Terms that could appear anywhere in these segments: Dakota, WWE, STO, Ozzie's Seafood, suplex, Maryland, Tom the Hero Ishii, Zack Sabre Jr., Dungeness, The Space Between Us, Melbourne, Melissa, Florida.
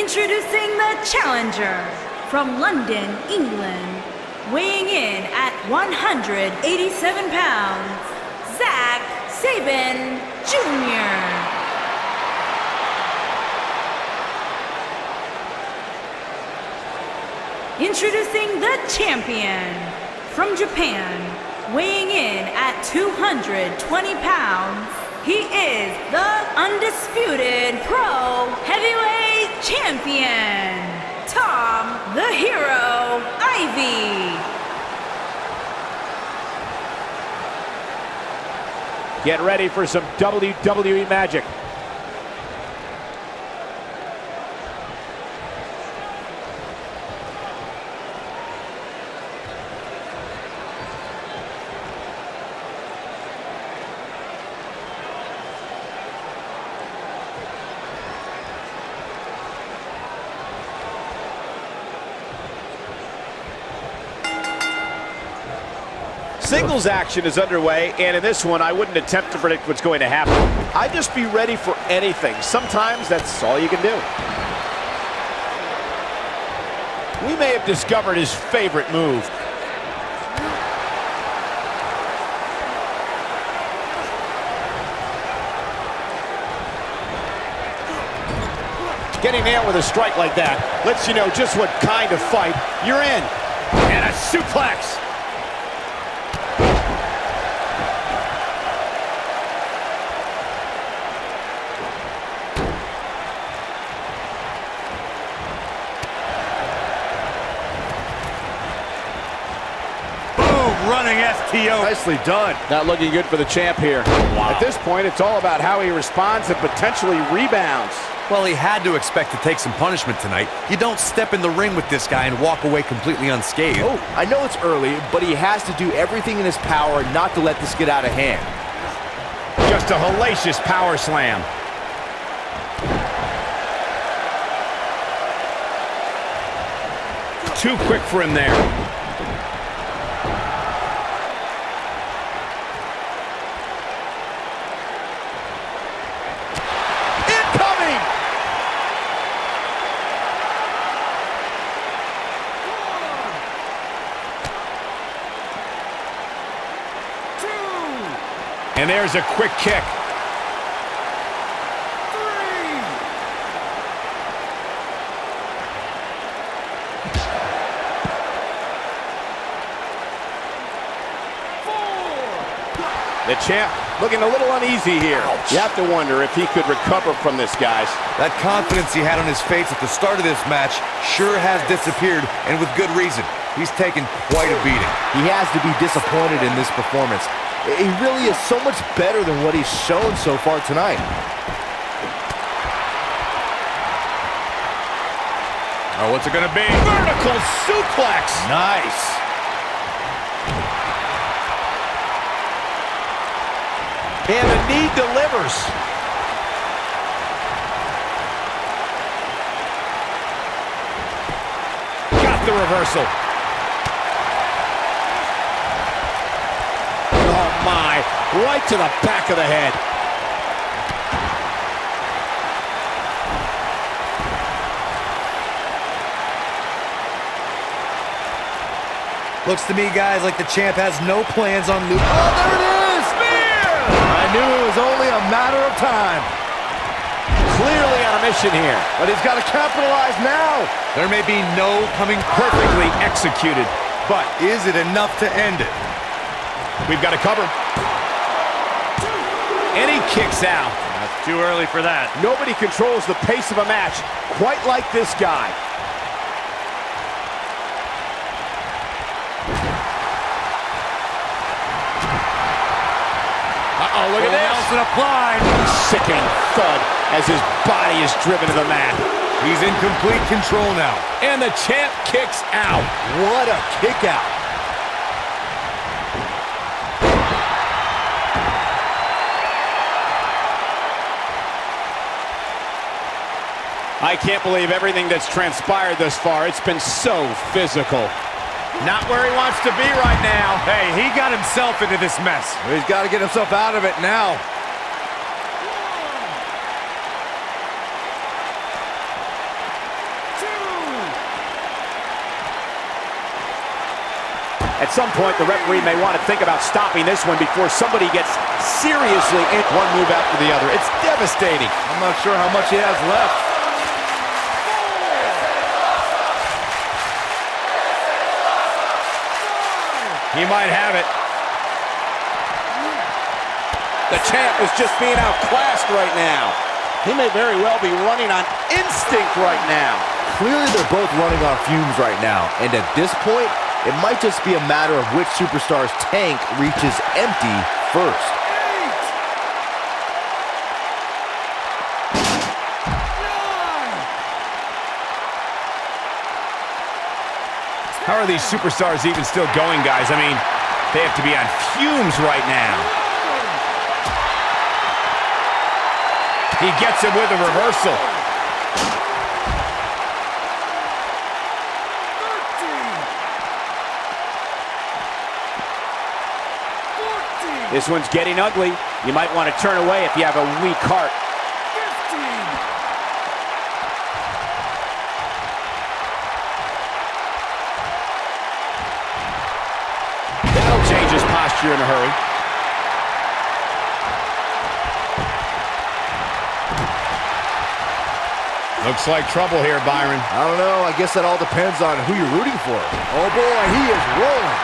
Introducing the challenger from London, England, weighing in at 187 pounds, Zack Sabre Jr. Introducing the champion from Japan, weighing in at 220 pounds, he is the undisputed pro heavyweight champion, Tom the Hero Ishii. Get ready for some WWE magic. Singles action is underway, and in this one, I wouldn't attempt to predict what's going to happen. I'd just be ready for anything. Sometimes that's all you can do. We may have discovered his favorite move. Getting nailed with a strike like that lets you know just what kind of fight you're in. And a suplex. Running STO. Nicely done. Not looking good for the champ here. Wow. At this point, it's all about how he responds and potentially rebounds. Well, he had to expect to take some punishment tonight. You don't step in the ring with this guy and walk away completely unscathed. Oh, I know it's early, but he has to do everything in his power not to let this get out of hand. Just a hellacious power slam. Too quick for him there. And there's a quick kick. The champ looking a little uneasy here. Ouch. You have to wonder if he could recover from this, guys. That confidence he had on his face at the start of this match sure has disappeared, and with good reason. He's taken quite a beating. He has to be disappointed in this performance. He really is so much better than what he's shown so far tonight. Oh, what's it gonna be? Vertical suplex! Nice. And the knee delivers. Got the reversal. Oh, my. Right to the back of the head. Looks to me, guys, like the champ has no plans on Luke. Oh, there it is. I knew it was only a matter of time. Clearly on a mission here, but he's got to capitalize now. There may be no coming perfectly executed, but is it enough to end it? We've got to cover. And he kicks out. That's too early for that. Nobody controls the pace of a match quite like this guy. Oh, look at this. Applied. Sickening thud as his body is driven to the mat. He's in complete control now. And the champ kicks out. What a kick out. I can't believe everything that's transpired thus far. It's been so physical. Not where he wants to be right now. Hey, he got himself into this mess. He's got to get himself out of it now. At some point, the referee may want to think about stopping this one before somebody gets seriously in one move after the other. It's devastating. I'm not sure how much he has left. He might have it. The champ is just being outclassed right now. He may very well be running on instinct right now. Clearly, they're both running on fumes right now. And at this point, it might just be a matter of which superstar's tank reaches empty first. How are these superstars even still going, guys? I mean, they have to be on fumes right now. He gets him with a reversal. This one's getting ugly. You might want to turn away if you have a weak heart. You're in a hurry. Looks like trouble here, Byron. I don't know. I guess that all depends on who you're rooting for. Oh, boy, he is rolling.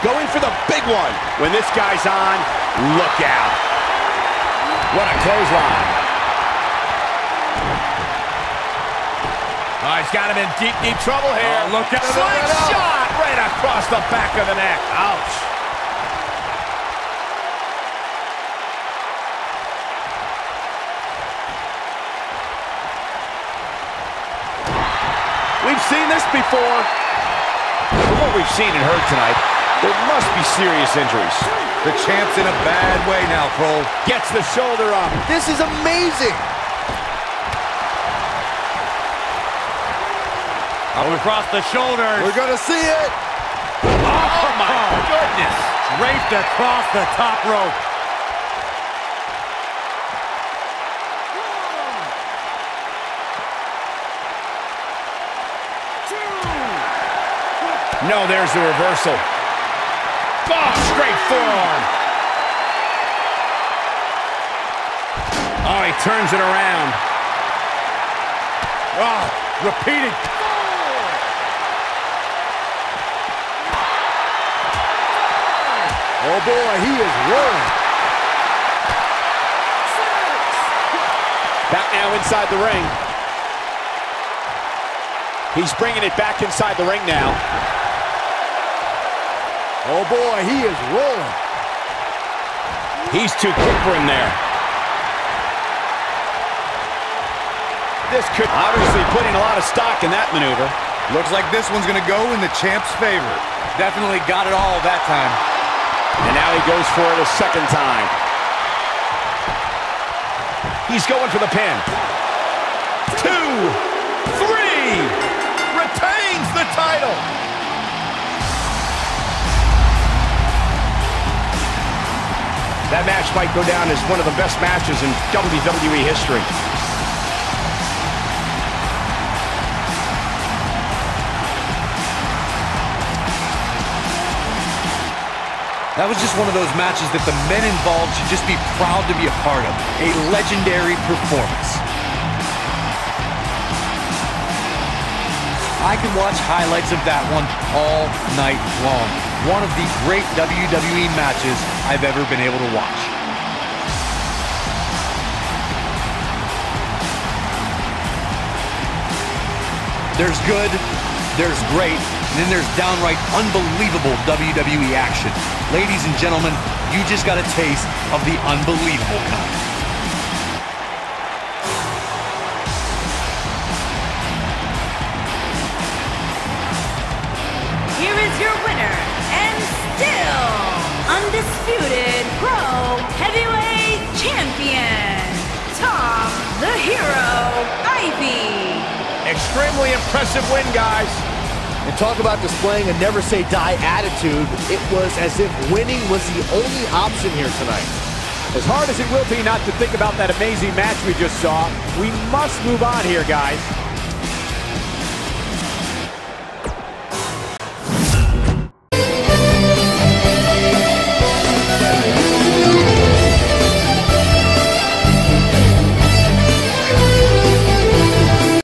Going for the big one. When this guy's on, look out. What a clothesline. Oh, he's got him in deep, deep trouble here. Oh, look out. Slingshot. Right across the back of the neck. Ouch. We've seen this before. From what we've seen and heard tonight, there must be serious injuries. The champ's in a bad way now, Cole. Gets the shoulder up. This is amazing. Across the shoulders. We're going to see it. Oh, my goodness. Draped across the top rope. One, no, there's the reversal. Oh, straight forearm. Oh, he turns it around. Oh, repeated. Oh, boy, he is rolling. Back now inside the ring. He's bringing it back inside the ring now. Oh, boy, he is rolling. He's too quick for him there. This could obviously putting a lot of stock in that maneuver. Looks like this one's going to go in the champ's favor. Definitely got it all that time. And now he goes for it a second time. He's going for the pin. 2, 3. Retains the title. That match might go down as one of the best matches in WWE history. That was just one of those matches that the men involved should just be proud to be a part of. A legendary performance. I can watch highlights of that one all night long. One of the great WWE matches I've ever been able to watch. There's good, there's great. And then there's downright unbelievable WWE action. Ladies and gentlemen, you just got a taste of the unbelievable kind. Here is your winner, and still undisputed Pro Heavyweight Champion, Tom the Hero Ishii. Extremely impressive win, guys. And talk about displaying a never-say-die attitude. It was as if winning was the only option here tonight. As hard as it will be not to think about that amazing match we just saw, we must move on here, guys.